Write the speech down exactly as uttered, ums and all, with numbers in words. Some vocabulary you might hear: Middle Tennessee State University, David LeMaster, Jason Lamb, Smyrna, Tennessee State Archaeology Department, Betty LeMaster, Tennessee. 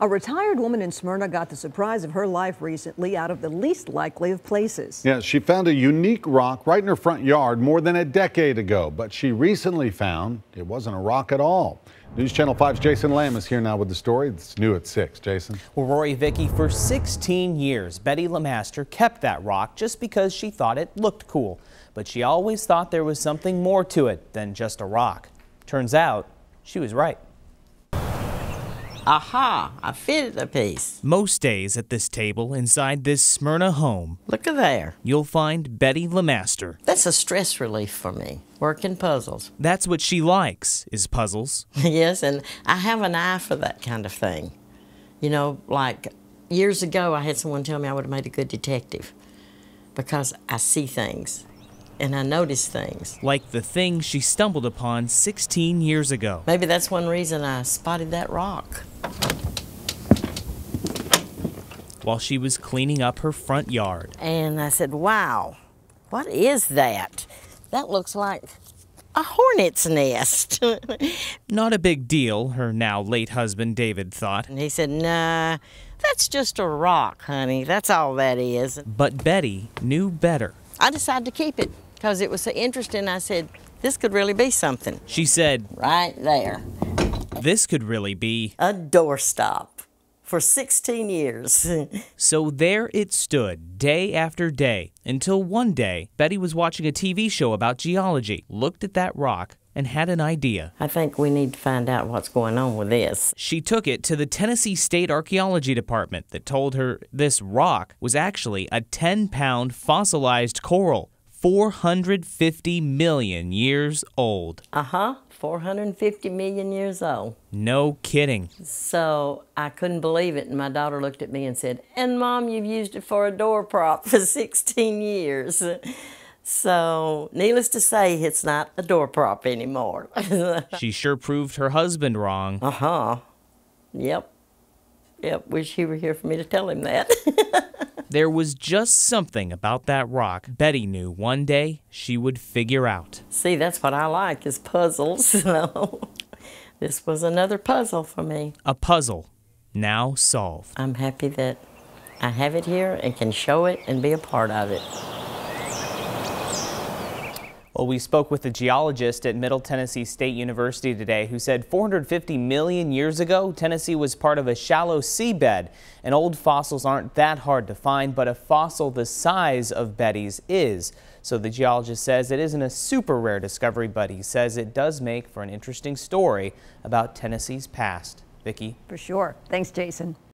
A retired woman in Smyrna got the surprise of her life recently out of the least likely of places. Yeah, she found a unique rock right in her front yard more than a decade ago, but she recently found it wasn't a rock at all. News Channel five's Jason Lamb is here now with the story. It's new at six. Jason. Well, Rory, Vicki, for sixteen years, Betty LeMaster kept that rock just because she thought it looked cool. But she always thought there was something more to it than just a rock. Turns out she was right. Aha, I fitted a piece. Most days at this table inside this Smyrna home, look at there, you'll find Betty LeMaster. That's a stress relief for me, working puzzles. That's what she likes, is puzzles. Yes, and I have an eye for that kind of thing. You know, like years ago I had someone tell me I would have made a good detective because I see things. And I noticed things. Like the thing she stumbled upon sixteen years ago. Maybe that's one reason I spotted that rock. While she was cleaning up her front yard. And I said, wow, what is that? That looks like a hornet's nest. Not a big deal, her now late husband David thought. And he said, nah, that's just a rock, honey. That's all that is. But Betty knew better. I decided to keep it. Because it was so interesting, I said, this could really be something. She said, right there. This could really be a doorstop for sixteen years. So there it stood, day after day, until one day, Betty was watching a T V show about geology, looked at that rock, and had an idea. I think we need to find out what's going on with this. She took it to the Tennessee State Archaeology Department that told her this rock was actually a ten pound fossilized coral. four hundred fifty million years old. Uh-huh, four hundred fifty million years old. No kidding. So I couldn't believe it, and my daughter looked at me and said, and Mom, you've used it for a door prop for sixteen years. So needless to say, it's not a door prop anymore. She sure proved her husband wrong. Uh-huh, yep, yep, wish he were here for me to tell him that. There was just something about that rock Betty knew one day she would figure out. See, that's what I like, is puzzles. So this was another puzzle for me. A puzzle now solved. I'm happy that I have it here and can show it and be a part of it. Well, we spoke with a geologist at Middle Tennessee State University today who said four hundred fifty million years ago, Tennessee was part of a shallow seabed, and old fossils aren't that hard to find, but a fossil the size of Betty's is. So the geologist says it isn't a super rare discovery, but he says it does make for an interesting story about Tennessee's past. Vicki? For sure. Thanks, Jason.